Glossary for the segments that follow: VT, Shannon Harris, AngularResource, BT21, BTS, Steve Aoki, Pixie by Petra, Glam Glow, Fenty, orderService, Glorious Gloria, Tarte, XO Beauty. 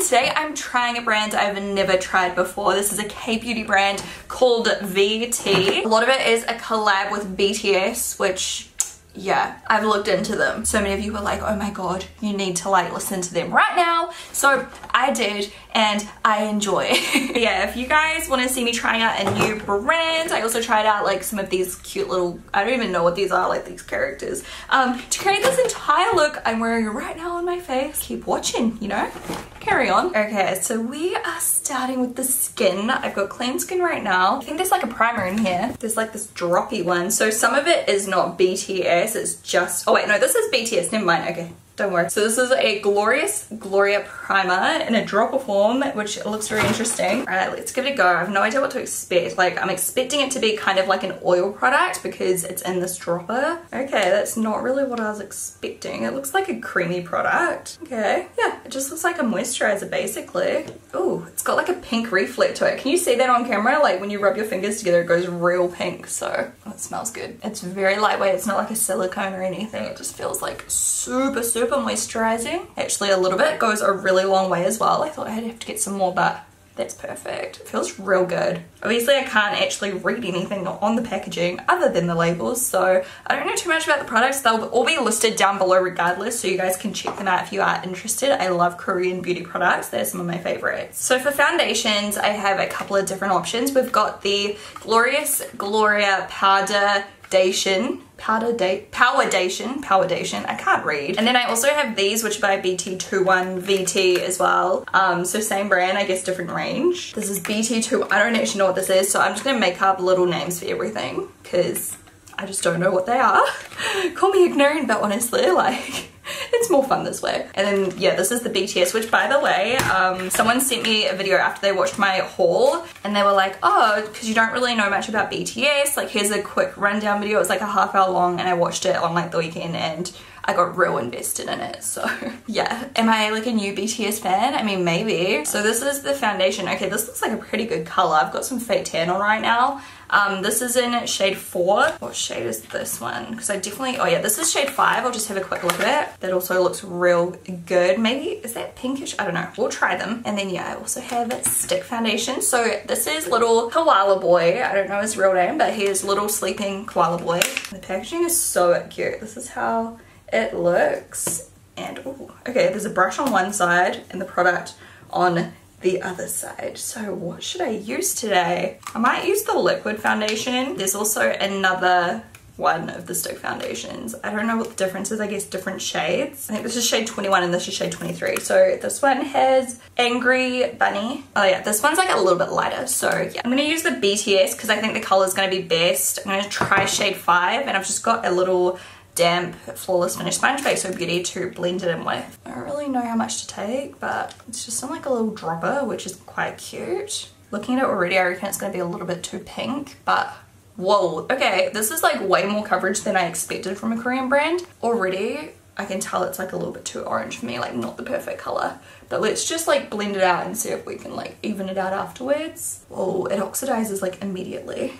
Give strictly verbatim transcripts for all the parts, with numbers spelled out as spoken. and today I'm trying a brand I've never tried before. This is a K-beauty brand called V T. A lot of it is a collab with B T S, which, yeah, I've looked into them. So many of you were like, oh my god, you need to like listen to them right now. So I did, and I enjoy it. Yeah, if you guys want to see me trying out a new brand, I also tried out like some of these cute little, I don't even know what these are, like these characters, um, to create this entire look I'm wearing right now on my face. Keep watching, you know, carry on. Okay, so we are starting with the skin. I've got clean skin right now. I think there's like a primer in here. There's like this droppy one. So some of it is not B T S. It's just, oh wait, no, this is B T S, never mind, okay, don't worry. So this is a Glorious Gloria primer in a dropper form, which looks very interesting. All right, let's give it a go. I have no idea what to expect. Like, I'm expecting it to be kind of like an oil product because it's in this dropper. Okay, that's not really what I was expecting. It looks like a creamy product. Okay, yeah, it just looks like a moisturizer basically. Oh, it's got like a pink reflect to it. Can you see that on camera? Like when you rub your fingers together, it goes real pink. So, oh, it smells good. It's very lightweight. It's not like a silicone or anything. It just feels like super, super moisturizing. Actually, a little bit goes a really long way as well. I thought I'd have to get some more, but that's perfect. It feels real good. Obviously, I can't actually read anything on the packaging other than the labels, so I don't know too much about the products. They'll all be listed down below regardless, so you guys can check them out if you are interested. I love Korean beauty products. They're some of my favorites. So for foundations, I have a couple of different options. We've got the Glorious Gloria Powder Dation. Powder date, Power Dation, Power Dation, I can't read. And then I also have these, which are by B T twenty-one V T as well. Um, so same brand, I guess different range. This is B T two, I don't actually know what this is, so I'm just gonna make up little names for everything, because I just don't know what they are. Call me ignorant, but honestly, like, it's more fun this way. And then, yeah, this is the B T S, which by the way, um, someone sent me a video after they watched my haul, and they were like, oh, because you don't really know much about B T S, like here's a quick rundown video. It was like a half hour long, and I watched it on like the weekend, and I got real invested in it, so yeah. Am I like a new B T S fan? I mean, maybe. So this is the foundation. Okay, this looks like a pretty good color. I've got some fake tan on right now. Um, this is in shade four. What shade is this one? Because I definitely, oh yeah, this is shade five. I'll just have a quick look at it. That also looks real good. Maybe, is that pinkish? I don't know. We'll try them. And then yeah, I also have stick foundation. So this is little koala boy. I don't know his real name, but he is little sleeping koala boy. The packaging is so cute. This is how it looks. And ooh, okay, there's a brush on one side and the product on the other side. So what should I use today? I might use the liquid foundation. There's also another one of the stick foundations. I don't know what the difference is, I guess different shades. I think this is shade twenty-one and this is shade twenty-three. So this one has Angry Bunny. Oh yeah, this one's like a little bit lighter. So yeah, I'm gonna use the B T S because I think the color is gonna be best. I'm gonna try shade five, and I've just got a little damp Flawless Finish sponge by X O Beauty to blend it in with. I don't really know how much to take, but it's just some like a little dropper, which is quite cute. Looking at it already, I reckon it's gonna be a little bit too pink, but whoa, okay, this is like way more coverage than I expected from a Korean brand. Already I can tell it's like a little bit too orange for me, like not the perfect color, but let's just like blend it out and see if we can like even it out afterwards. Whoa, it oxidizes like immediately.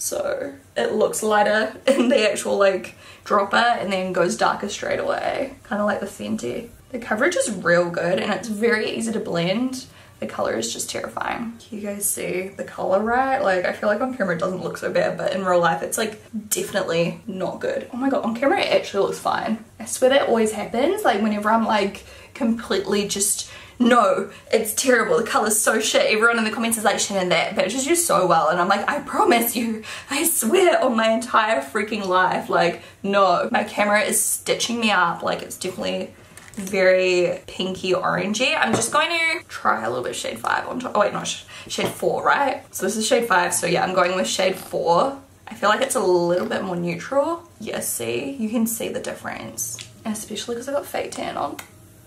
So it looks lighter in the actual like dropper and then goes darker straight away. Kind of like the Fenty. The coverage is real good and it's very easy to blend. The color is just terrifying. Can you guys see the color right? Like I feel like on camera it doesn't look so bad, but in real life it's like definitely not good. Oh my god, on camera it actually looks fine. I swear that always happens. Like whenever I'm like completely just, no, it's terrible, the color's so shit, everyone in the comments is like, Shannon, that matches you so well, and I'm like, I promise you, I swear on my entire freaking life, like, no. My camera is stitching me up, like, it's definitely very pinky orangey. I'm just going to try a little bit of shade five on top. Oh wait, no, sh shade four, right? So this is shade five, so yeah, I'm going with shade four. I feel like it's a little bit more neutral. Yeah, see? You can see the difference, and especially because I got fake tan on.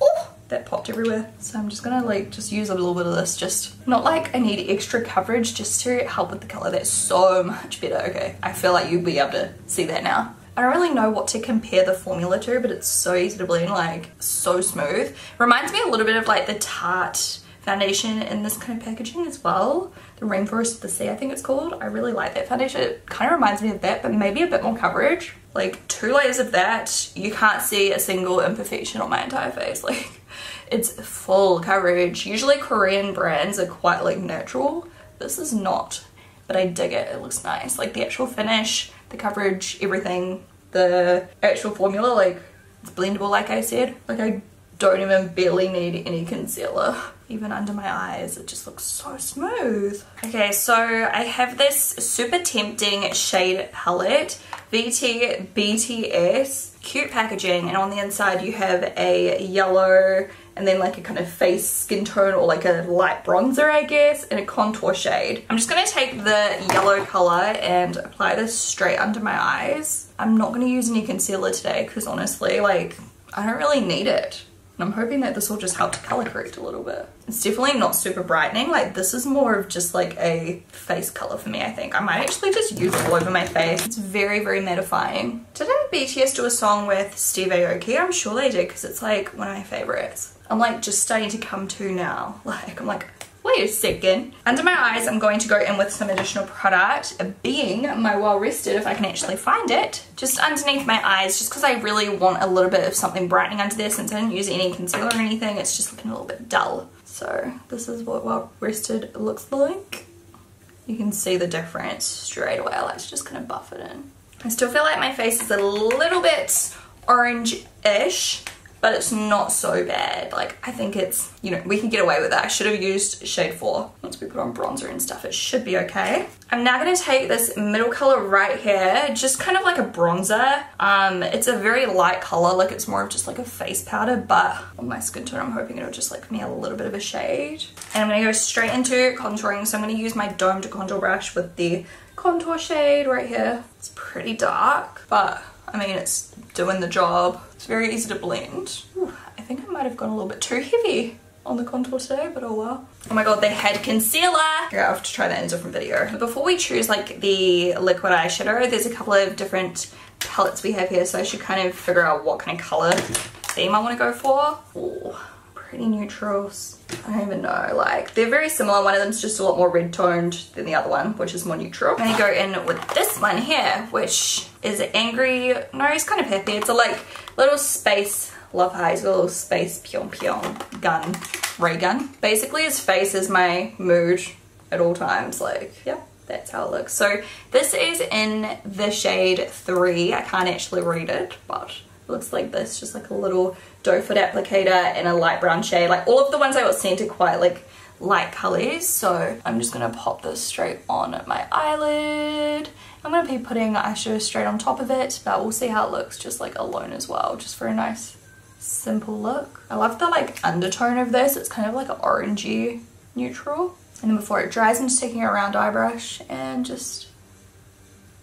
Ooh! That popped everywhere. So I'm just gonna like just use a little bit of this, just not like I need extra coverage, just to help with the color. That's so much better. Okay, I feel like you'll be able to see that now. I don't really know what to compare the formula to, but it's so easy to blend, like so smooth. Reminds me a little bit of like the Tarte foundation in this kind of packaging as well. The Rainforest of the Sea, I think it's called. I really like that foundation. It kind of reminds me of that, but maybe a bit more coverage. Like two layers of that, you can't see a single imperfection on my entire face. Like It's full coverage. Usually Korean brands are quite like natural. This is not, but I dig it. It looks nice. Like the actual finish, the coverage, everything, the actual formula, like it's blendable like I said. Like I don't even barely need any concealer. Even under my eyes, it just looks so smooth. Okay, so I have this super tempting shade palette, V T B T S, cute packaging, and on the inside you have a yellow and then like a kind of face skin tone or like a light bronzer I guess, and a contour shade. I'm just going to take the yellow colour and apply this straight under my eyes. I'm not going to use any concealer today because honestly like I don't really need it. And I'm hoping that this will just help to color correct a little bit. It's definitely not super brightening. Like this is more of just like a face color for me, I think. I might actually just use it all over my face. It's very, very mattifying. Didn't B T S do a song with Steve Aoki? I'm sure they did because it's like one of my favorites. I'm like just starting to come to now. Like I'm like, wait a second. Under my eyes, I'm going to go in with some additional product, being my Well Rested, if I can actually find it. Just underneath my eyes, just because I really want a little bit of something brightening under there since I didn't use any concealer or anything. It's just looking a little bit dull. So this is what Well Rested looks like. You can see the difference straight away. I like to just kind of buff it in. I still feel like my face is a little bit orange-ish, but it's not so bad. Like I think it's, you know, we can get away with that. I should have used shade four. Once we put on bronzer and stuff, it should be okay. I'm now gonna take this middle color right here, just kind of like a bronzer. Um, it's a very light color, like it's more of just like a face powder, but on my skin tone, I'm hoping it'll just like give me a little bit of a shade. And I'm gonna go straight into contouring. So I'm gonna use my domed contour brush with the contour shade right here. It's pretty dark, but I mean, it's doing the job. It's very easy to blend. Ooh, I think I might have gone a little bit too heavy on the contour today, but oh well. Oh my god, they had concealer! Yeah, I'll have to try that in a different video. Before we choose like the liquid eyeshadow, there's a couple of different palettes we have here, so I should kind of figure out what kind of colour theme I want to go for. Ooh, pretty neutrals. I don't even know, like they're very similar. One of them's just a lot more red toned than the other one, which is more neutral. I'm gonna go in with this one here, which is angry. No, it's kind of happy. It's a like little space love eyes, little space pyong pyong gun, ray gun. Basically, his face is my mood at all times. Like, yeah, that's how it looks. So this is in the shade three. I can't actually read it, but it looks like this, just like a little doe foot applicator and a light brown shade. Like all of the ones I got sent are quite like light colors, so I'm just gonna pop this straight on my eyelid. I'm gonna be putting eyeshadow straight on top of it, but we'll see how it looks just like alone as well, just for a nice simple look. I love the like undertone of this. It's kind of like an orangey neutral. And then before it dries, I'm just taking a round eye brush and just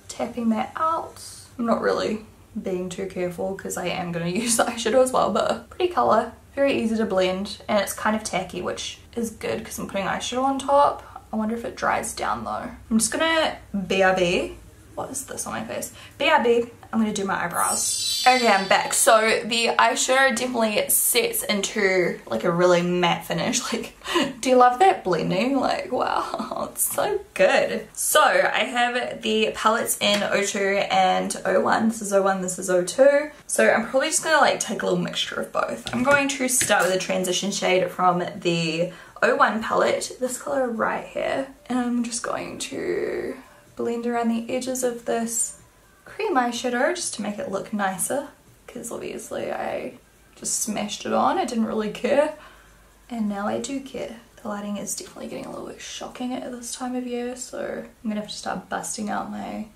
tapping that out. I'm not really being too careful because I am going to use the eyeshadow as well, but pretty colour, very easy to blend, and it's kind of tacky, which is good because I'm putting eyeshadow on top. I wonder if it dries down though. I'm just gonna B R B. What is this on my face? B R B. I'm gonna do my eyebrows. Okay, I'm back. So the eyeshadow definitely sets into like a really matte finish. Like, do you love that blending? Like, wow, it's so good. So I have the palettes in oh two and oh one. This is oh one, this is oh two. So I'm probably just gonna like take a little mixture of both. I'm going to start with a transition shade from the oh one palette, this color right here. And I'm just going to blend around the edges of this cream eyeshadow just to make it look nicer, because obviously I just smashed it on, I didn't really care, and now I do care. The lighting is definitely getting a little bit shocking at this time of year, so I'm gonna have to start busting out my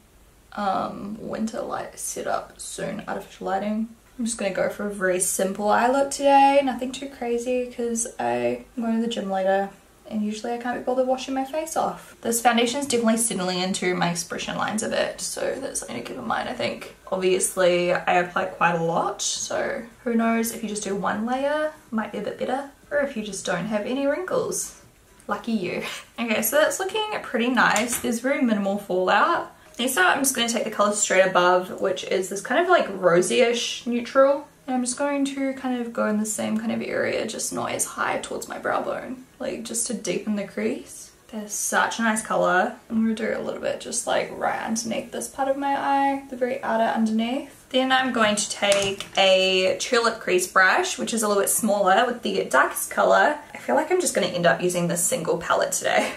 um, winter light setup soon, artificial lighting. I'm just gonna go for a very simple eye look today, nothing too crazy because I'm going to the gym later. And usually I can't be bothered washing my face off. This foundation is definitely settling into my expression lines a bit, so that's something to keep in mind, I think. Obviously, I apply quite a lot, so who knows, if you just do one layer, might be a bit better, or if you just don't have any wrinkles. Lucky you. Okay, so that's looking pretty nice. There's very minimal fallout. Next up, I'm just going to take the color straight above, which is this kind of like rosy-ish neutral. And I'm just going to kind of go in the same kind of area, just not as high towards my brow bone, like just to deepen the crease. That's such a nice colour. I'm going to do a little bit just like right underneath this part of my eye, the very outer underneath. Then I'm going to take a tulip crease brush, which is a little bit smaller, with the darkest color. I feel like I'm just going to end up using this single palette today.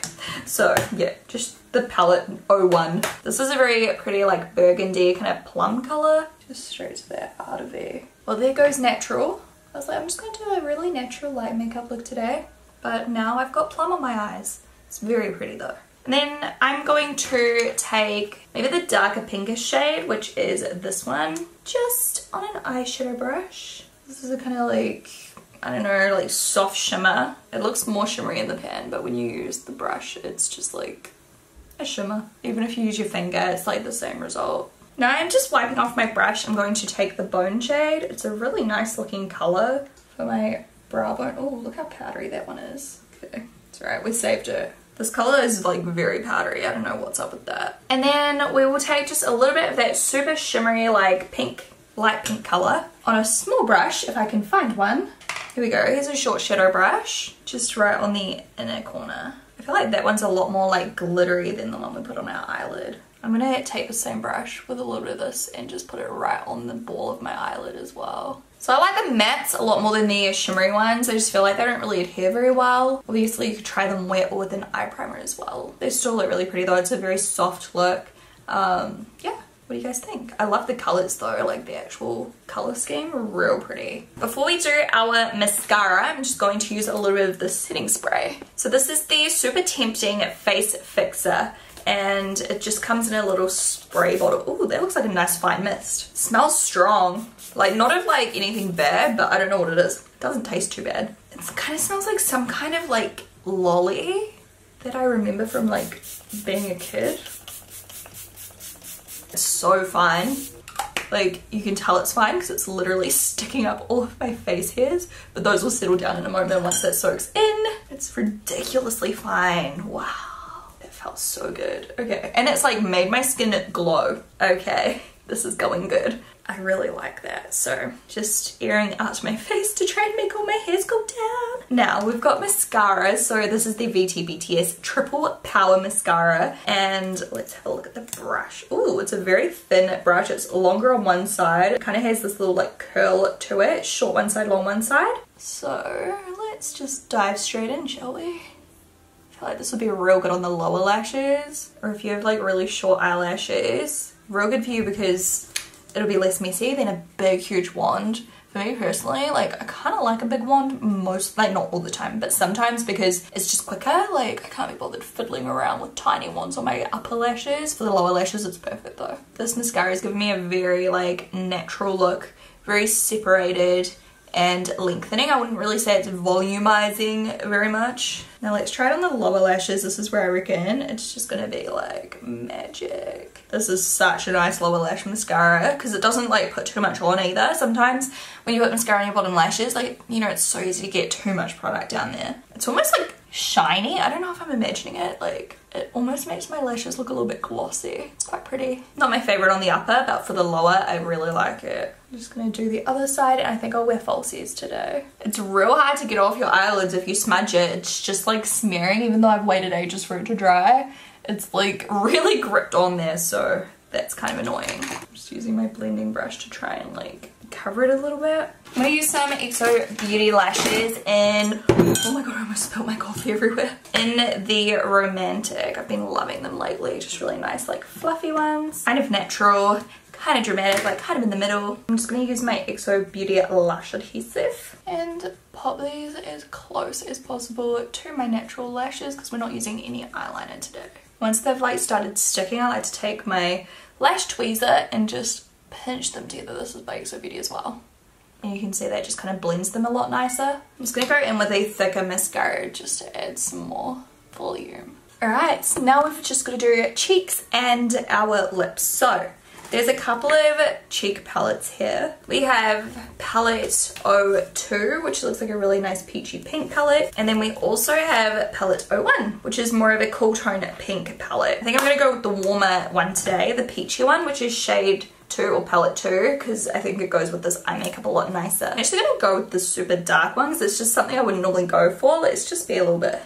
So yeah, just the palette oh one. This is a very pretty like burgundy kind of plum color. Just straight to that out of there. Well, there goes natural. I was like, I'm just going to do a really natural light makeup look today. But now I've got plum on my eyes. It's very pretty though. And then I'm going to take maybe the darker pinkish shade, which is this one, just on an eyeshadow brush. This is a kind of like, I don't know, like soft shimmer. It looks more shimmery in the pan, but when you use the brush, it's just like a shimmer. Even if you use your finger, it's like the same result. Now I'm just wiping off my brush. I'm going to take the bone shade. It's a really nice looking color for my brow bone. Oh, look how powdery that one is. Okay, it's all right, we saved it. This color is like very powdery. I don't know what's up with that. And then we will take just a little bit of that super shimmery like pink, light pink color on a small brush if I can find one. Here we go. Here's a short shadow brush just right on the inner corner. I feel like that one's a lot more like glittery than the one we put on our eyelid. I'm going to take the same brush with a little bit of this and just put it right on the ball of my eyelid as well. So I like the mattes a lot more than the shimmery ones. I just feel like they don't really adhere very well. Obviously you could try them wet or with an eye primer as well. They still look really pretty though. It's a very soft look. Um, yeah. What do you guys think? I love the colors though, like the actual color scheme, real pretty. Before we do our mascara, I'm just going to use a little bit of the setting spray. So this is the Super Tempting Face Fixer. And it just comes in a little spray bottle. Ooh, that looks like a nice fine mist. It smells strong. Like, not of like anything bad, but I don't know what it is. It doesn't taste too bad. It kind of smells like some kind of like lolly that I remember from like being a kid. It's so fine. Like, you can tell it's fine because it's literally sticking up all of my face hairs. But those will settle down in a moment once that soaks in. It's ridiculously fine. Wow. Felt so good. Okay, and it's like made my skin glow. Okay, this is going good. I really like that. So just airing out my face to try and make all my hairs go down. Now we've got mascara. So this is the V T B T S Triple Power Mascara, and let's have a look at the brush. Ooh, it's a very thin brush. It's longer on one side. It kind of has this little like curl to it. Short one side, long one side. So let's just dive straight in, shall we? I feel like this would be real good on the lower lashes, or if you have like really short eyelashes, real good for you because it'll be less messy than a big huge wand. For me personally, like I kind of like a big wand most, like not all the time, but sometimes because it's just quicker. Like I can't be bothered fiddling around with tiny wands on my upper lashes. For the lower lashes it's perfect though. This mascara is giving me a very like natural look, very separated and lengthening. I wouldn't really say it's volumizing very much. Now let's try it on the lower lashes. This is where I reckon it's just gonna be like magic. This is such a nice lower lash mascara because it doesn't like put too much on either. Sometimes when you put mascara on your bottom lashes, like, you know, it's so easy to get too much product down there. It's almost like shiny. I don't know if I'm imagining it. Like, it almost makes my lashes look a little bit glossy. It's quite pretty. Not my favorite on the upper, but for the lower, I really like it. I'm just gonna do the other side, and I think I'll wear falsies today. It's real hard to get off your eyelids if you smudge it. It's just like smearing, even though I've waited ages for it to dry. It's like really gripped on there, so that's kind of annoying. I'm just using my blending brush to try and like cover it a little bit. I'm gonna use some X O Beauty lashes in, oh my god, I almost spilled my coffee everywhere, in the Romantic. I've been loving them lately. Just really nice, like fluffy ones, kind of natural, kind of dramatic, like kind of in the middle. I'm just gonna use my X O Beauty lash adhesive and pop these as close as possible to my natural lashes because we're not using any eyeliner today. Once they've like started sticking, I like to take my lash tweezer and just pinch them together. This is by X O Beauty as well. And you can see that just kind of blends them a lot nicer. I'm just gonna go in with a thicker mascara just to add some more volume. Alright, so now we've just got to do cheeks and our lips. So there's a couple of cheek palettes here. We have palette oh two, which looks like a really nice peachy pink palette. And then we also have palette oh one, which is more of a cool tone pink palette. I think I'm gonna go with the warmer one today, the peachy one, which is shade two or palette two, because I think it goes with this eye makeup a lot nicer. I'm actually gonna go with the super dark ones. It's just something I wouldn't normally go for. Let's just be a little bit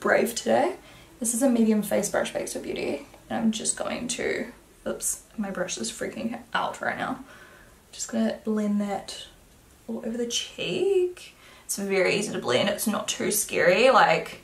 brave today. This is a medium face brush by X O Beauty. And I'm just going to, oops, my brush is freaking out right now. Just gonna blend that all over the cheek. It's very easy to blend, it's not too scary, like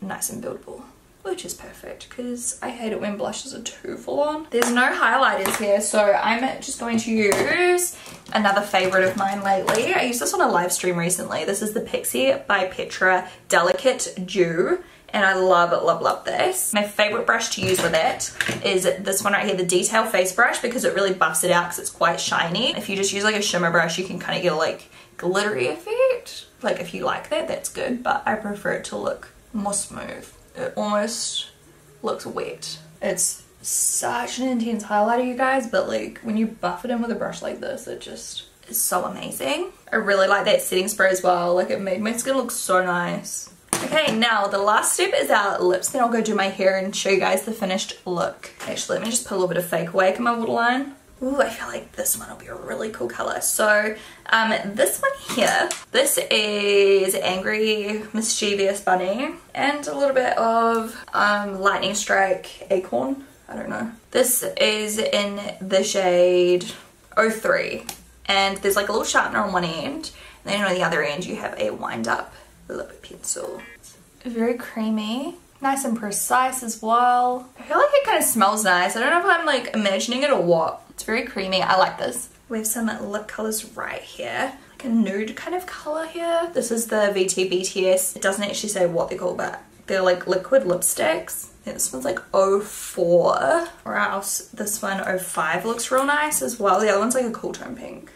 nice and buildable, which is perfect because I hate it when blushes are too full on. There's no highlighters here, so I'm just going to use another favorite of mine lately. I used this on a live stream recently. This is the Pixie by Petra Delicate Dew, and I love, love, love this. My favorite brush to use with it is this one right here, the Detail Face Brush, because it really buffs it out because it's quite shiny. If you just use like a shimmer brush, you can kind of get a like glittery effect. Like if you like that, that's good, but I prefer it to look more smooth. It almost looks wet. It's such an intense highlighter, you guys, but like when you buff it in with a brush like this, it just is so amazing. I really like that setting spray as well. Like it made my skin look so nice. Okay, now the last step is our lips. Then I'll go do my hair and show you guys the finished look. Actually, let me just put a little bit of fake awake in my waterline. Ooh, I feel like this one will be a really cool color. So, um, this one here, this is Angry Mischievous Bunny and a little bit of um, Lightning Strike Acorn. I don't know. This is in the shade oh three, and there's like a little sharpener on one end, and then on the other end you have a wind up lip pencil. It's very creamy. Nice and precise as well. I feel like it kind of smells nice. I don't know if I'm like imagining it or what. It's very creamy. I like this. We have some lip colors right here. Like a nude kind of color here. This is the V T B T S. It doesn't actually say what they're called, but they're like liquid lipsticks. This one's like oh four, or else this one oh five looks real nice as well. The other one's like a cool tone pink.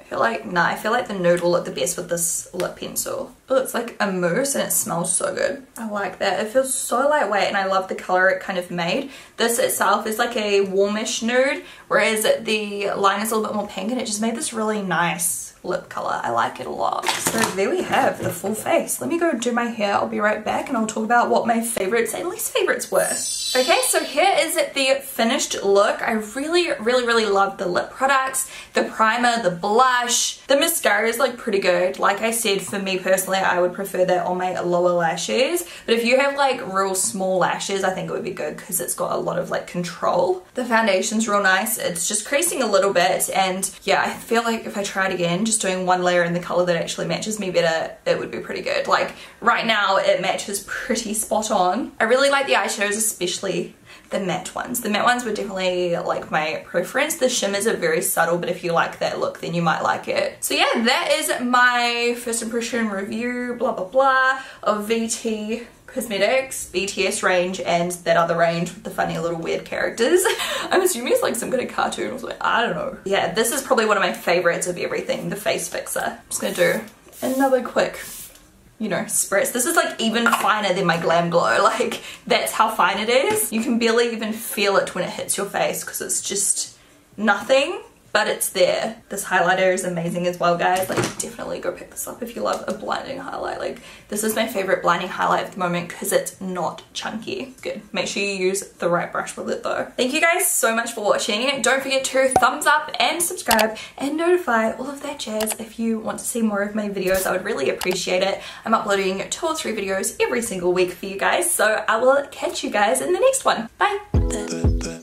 I feel like, nah, I feel like the nude will look the best with this lip pencil. Oh, it's like a mousse and it smells so good. I like that. It feels so lightweight and I love the color it kind of made. This itself is like a warmish nude, whereas the line is a little bit more pink, and it just made this really nice lip color. I like it a lot. So there we have the full face. Let me go do my hair. I'll be right back and I'll talk about what my favorites and least favorites were. Okay, so here is the finished look. I really, really, really love the lip products, the primer, the blush. The mascara is like pretty good. Like I said, for me personally, I would prefer that on my lower lashes. But if you have like real small lashes, I think it would be good because it's got a lot of like control. The foundation's real nice. It's just creasing a little bit. And yeah, I feel like if I tried again, just doing one layer in the color that actually matches me better, it would be pretty good. Like right now, it matches pretty spot on. I really like the eyeshadows, especially the matte ones. The matte ones were definitely like my preference. The shimmers are very subtle, but if you like that look, then you might like it. So yeah, that is my first impression review, blah blah blah, of V T Cosmetics, B T S range, and that other range with the funny little weird characters. I'm assuming it's like some kind of cartoon or something. I don't know. Yeah, this is probably one of my favorites of everything, the face fixer. I'm just gonna do another quick, you know, spritz. This is like even finer than my Glam Glow. Like that's how fine it is. You can barely even feel it when it hits your face because it's just nothing, but it's there. This highlighter is amazing as well, guys. Like definitely go pick this up if you love a blinding highlight. Like this is my favorite blinding highlight at the moment because it's not chunky. Good. Make sure you use the right brush with it though. Thank you guys so much for watching. Don't forget to thumbs up and subscribe and notify all of that jazz if you want to see more of my videos. I would really appreciate it. I'm uploading two or three videos every single week for you guys. So I will catch you guys in the next one. Bye.